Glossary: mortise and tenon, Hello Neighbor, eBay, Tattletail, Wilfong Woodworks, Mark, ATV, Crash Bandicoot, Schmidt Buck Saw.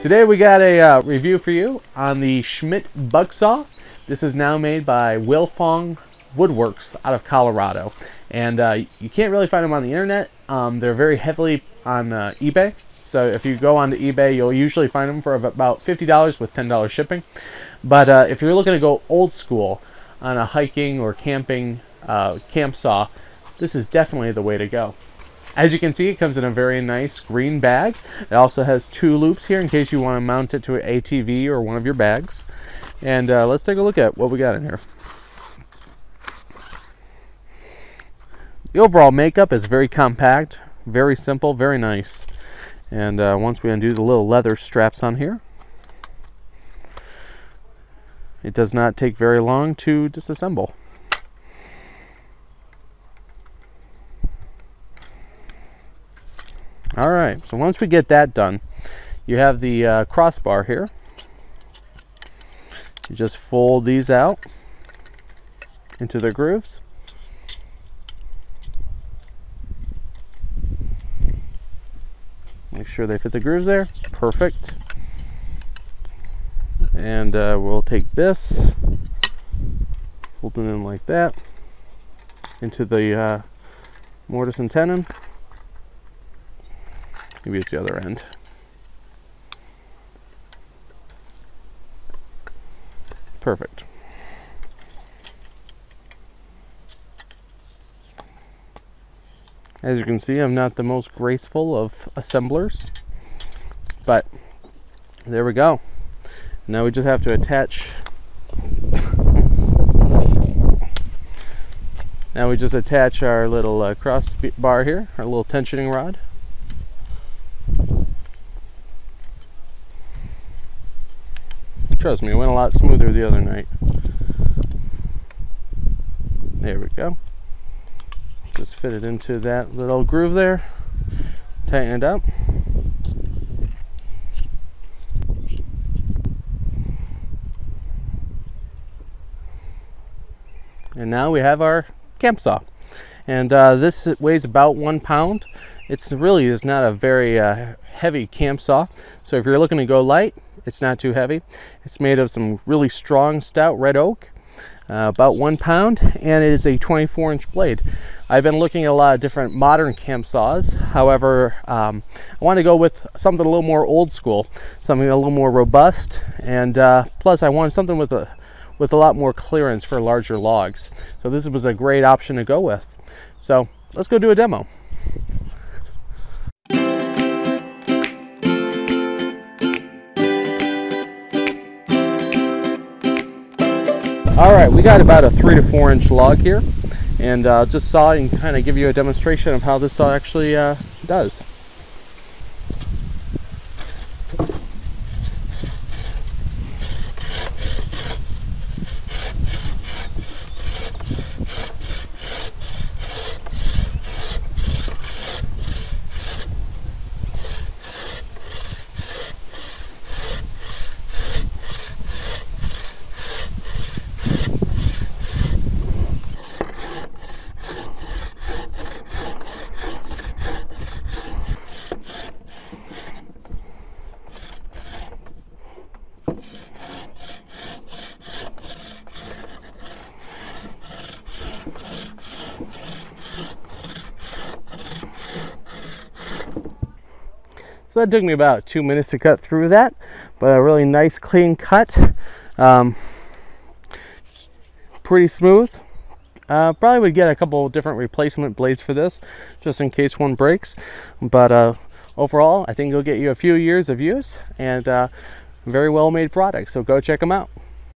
Today we got a review for you on the Schmidt Buck Saw. This is now made by Wilfong Woodworks out of Colorado. And you can't really find them on the internet. They're very heavily on eBay. So if you go onto eBay, you'll usually find them for about $50 with $10 shipping. But if you're looking to go old school on a hiking or camping camp saw, this is definitely the way to go. As you can see, it comes in a very nice green bag. It also has two loops here in case you want to mount it to an ATV or one of your bags. And let's take a look at what we got in here. The overall makeup is very compact, very simple, very nice. And once we undo the little leather straps on here, it does not take very long to disassemble. All right, so once we get that done, you have the crossbar here. You just fold these out into their grooves. Make sure they fit the grooves there. Perfect. And we'll take this, fold it in like that, into the mortise and tenon. Maybe it's the other end. Perfect. As you can see, I'm not the most graceful of assemblers, but there we go. Now we just have to attach. Now we just attach our little cross bar here, our little tensioning rod. Trust me, it went a lot smoother the other night. There we go. Just fit it into that little groove there. Tighten it up. And now we have our camp saw. And this weighs about 1 pound. It's really is not a very heavy camp saw. So if you're looking to go light, it's not too heavy. It's made of some really strong, stout red oak, about 1 pound, and it is a 24-inch blade. I've been looking at a lot of different modern camp saws. However, I want to go with something a little more old school, something a little more robust, and plus I wanted something with a lot more clearance for larger logs. So this was a great option to go with. So let's go do a demo. All right, we got about a 3 to 4 inch log here, and just saw and kind of give you a demonstration of how this saw actually does. So that took me about 2 minutes to cut through that, but a really nice clean cut, pretty smooth. Probably would get a couple different replacement blades for this, just in case one breaks. But overall, I think it'll get you a few years of use and very well made product, so go check them out.